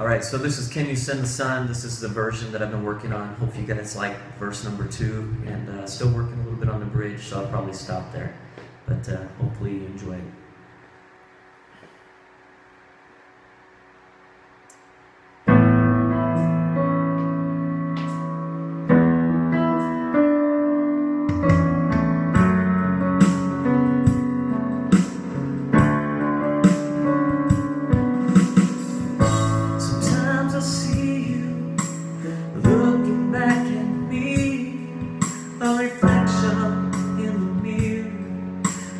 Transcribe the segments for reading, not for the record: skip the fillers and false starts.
Alright, so this is Can You Send the Sun? This is the version that I've been working on. Hopefully you guys like verse number 2, and still working a little bit on the bridge, so I'll probably stop there. But hopefully you enjoy it.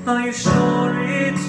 Are you sure it's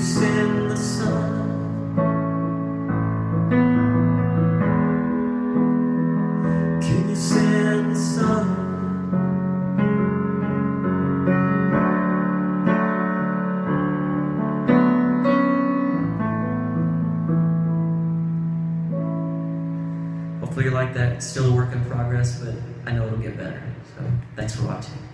face in the sun? Can you send the sun? Hopefully you like that. It's still a work in progress, but I know it'll get better. So thanks for watching.